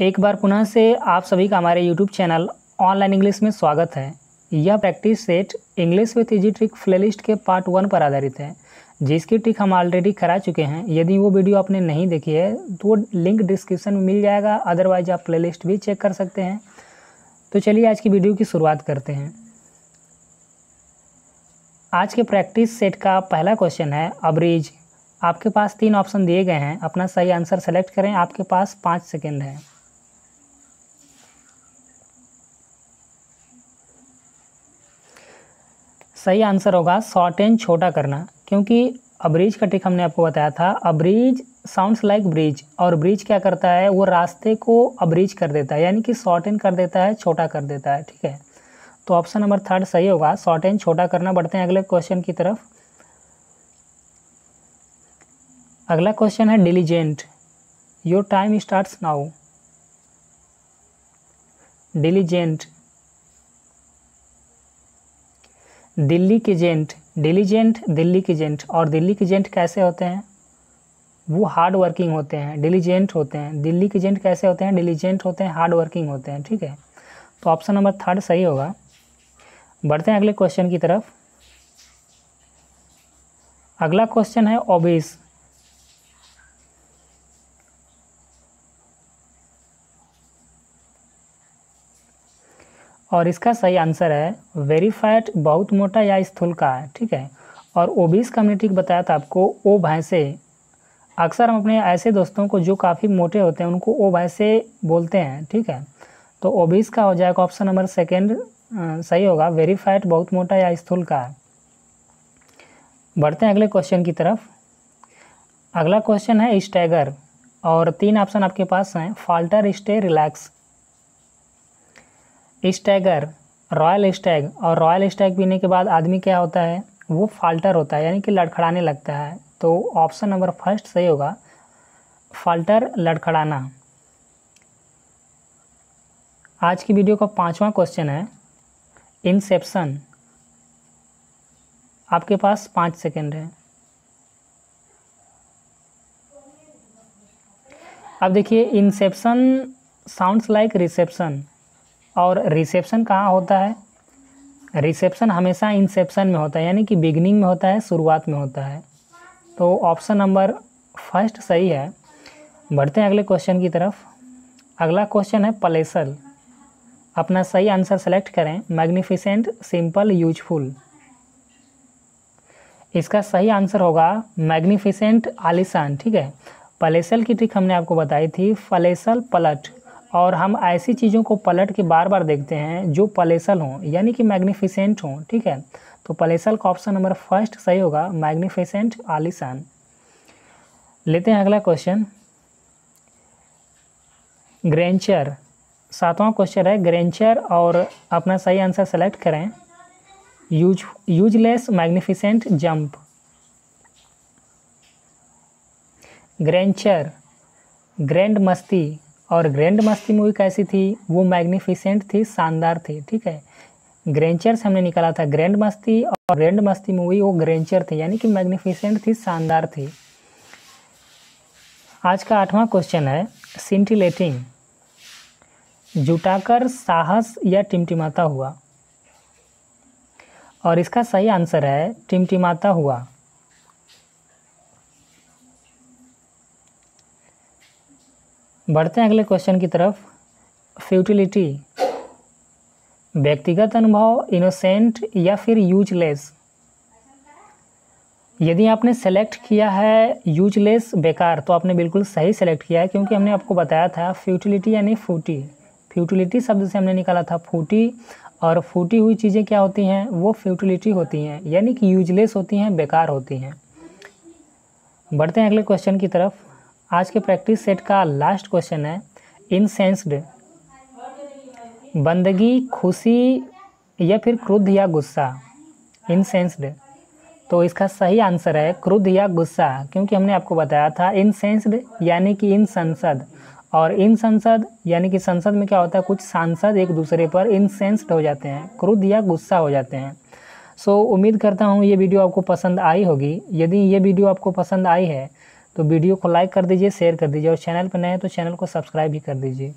एक बार पुनः से आप सभी का हमारे YouTube चैनल ऑनलाइन इंग्लिश में स्वागत है। यह practice set English with easy trick playlist के पार्ट 1 पर आधारित है, जिसकी ट्रिक हम ऑलरेडी करा चुके हैं। यदि वो वीडियो आपने नहीं देखी है तो वो लिंक डिस्क्रिप्शन में मिल जाएगा, अदरवाइज आप प्लेलिस्ट भी चेक कर सकते हैं। तो चलिए आज की वीडियो की शुरुआत करते हैं। आज के प्रैक्टिस सेट का पहला क्वेश्चन है अब्रीज। आपके पास 3 ऑप्शन दिए गए हैं, अपना सही आंसर सेलेक्ट करें। आपके पास 5 सेकंड है। सही आंसर होगा शॉर्टेन, छोटा करना, क्योंकि अब्रीज का ट्रिक हमने आपको बताया था। अब्रीज साउंड्स लाइक ब्रिज, और ब्रिज क्या करता है, वो रास्ते को अब्रीज कर देता है, यानी कि शॉर्टेन कर देता है, छोटा कर देता है। ठीक है, तो ऑप्शन नंबर 3 सही होगा, शॉर्टेन, छोटा करना। बढ़ते हैं अगले क्वेश्चन की तरफ। अगला क्वेश्चन है diligent. Your time starts now. Diligent, Delhi के जेंट, डिलीजेंट दिल्ली के जेंट। और दिल्ली के जेंट कैसे होते हैं, वो हार्ड वर्किंग होते हैं, डिलीजेंट होते हैं। दिल्ली के जेंट कैसे होते हैं, डिलीजेंट होते हैं, हार्ड वर्किंग होते हैं। ठीक है, तो ऑप्शन नंबर 3 सही होगा। बढ़ते हैं अगले क्वेश्चन की तरफ। अगला क्वेश्चन है ऑब्वियस। और इसका सही आंसर है वेरी फैट, बहुत मोटा या स्थूल का है। ठीक है, और ओबीस का हमने ठीक बताया था आपको, ओ भैंसे। अक्सर हम अपने ऐसे दोस्तों को जो काफ़ी मोटे होते हैं उनको ओ भैंसे बोलते हैं। ठीक है, तो ओबीस का हो जाएगा ऑप्शन नंबर 2 सही होगा, वेरी फैट, बहुत मोटा या स्थूल का है। बढ़ते हैं अगले क्वेश्चन की तरफ। अगला क्वेश्चन है स्टैगर, और 3 ऑप्शन आपके पास हैं, falter, stay, relax. Stagger, royal stag, और रॉयल स्टैग पीने के बाद आदमी क्या होता है, वो फाल्टर होता है, यानी कि लड़खड़ाने लगता है। तो ऑप्शन नंबर 1 सही होगा, फाल्टर, लड़खड़ाना। आज की वीडियो का 5वां क्वेश्चन है इंसेप्शन। आपके पास 5 सेकंड है। अब देखिए, इंसेप्शन साउंड्स लाइक रिसेप्शन, और रिसेप्शन कहाँ होता है, रिसेप्शन हमेशा इंसेप्शन में होता है, यानी कि बिगिनिंग में होता है, शुरुआत में होता है। तो ऑप्शन नंबर 1 सही है। बढ़ते हैं अगले क्वेश्चन की तरफ। अगला क्वेश्चन है पलेसल। अपना सही आंसर सेलेक्ट करें। Magnificent, simple, useful. इसका सही आंसर होगा मैग्निफिसेंट, आलिशान। ठीक है, पलेसल की ट्रिक हमने आपको बताई थी, पलेसल, पलट। और हम ऐसी चीज़ों को पलट के बार बार देखते हैं जो पलेसल हों, यानी कि मैग्निफिसेंट हों। ठीक है, तो पलेसल का ऑप्शन नंबर 1 सही होगा, मैग्निफिसेंट, आलिशान। लेते हैं अगला क्वेश्चन, ग्रेंचर। 7वां क्वेश्चन है ग्रेंचर, और अपना सही आंसर सेलेक्ट करें। Useless, magnificent, jump. Grandeur, grand मस्ती, और ग्रैंड मस्ती मूवी कैसी थी, वो मैग्निफिसेंट थी, शानदार थी। ठीक है, ग्रेंचर से हमने निकाला था ग्रैंड मस्ती, और ग्रैंड मस्ती मूवी वो ग्रेंचर थी, यानी कि मैग्निफिसेंट थी, शानदार थी। आज का 8वां क्वेश्चन है सिंटिलेटिंग। जुटाकर साहस या टिमटिमाता हुआ, और इसका सही आंसर है टिमटिमाता हुआ। बढ़ते हैं अगले क्वेश्चन की तरफ। फ्यूटिलिटी, व्यक्तिगत अनुभव, इनोसेंट, या फिर यूजलेस। यदि आपने सेलेक्ट किया है यूजलेस, बेकार, तो आपने बिल्कुल सही सेलेक्ट किया है, क्योंकि हमने आपको बताया था फ्यूटिलिटी यानी फूटी। फ्यूटिलिटी शब्द से हमने निकाला था फूटी, और फूटी हुई चीज़ें क्या होती हैं, वो फ्यूटिलिटी होती हैं, यानी कि यूजलेस होती हैं, बेकार होती हैं। बढ़ते हैं अगले क्वेश्चन की तरफ। आज के प्रैक्टिस सेट का लास्ट क्वेश्चन है इनसेंस्ड। बंदगी, खुशी, या फिर क्रुद्ध या गुस्सा। इनसेंस्ड, तो इसका सही आंसर है क्रुद्ध या गुस्सा, क्योंकि हमने आपको बताया था इनसेंस्ड यानी कि इन संसद, और इन संसद यानी कि संसद में क्या होता है, कुछ सांसद एक दूसरे पर इनसेंस्ड हो जाते हैं, क्रुद्ध या गुस्सा हो जाते हैं। सो उम्मीद करता हूँ ये वीडियो आपको पसंद आई होगी। यदि ये वीडियो आपको पसंद आई है तो वीडियो को लाइक कर दीजिए, शेयर कर दीजिए, और चैनल पर नए हैं तो चैनल को सब्सक्राइब भी कर दीजिए।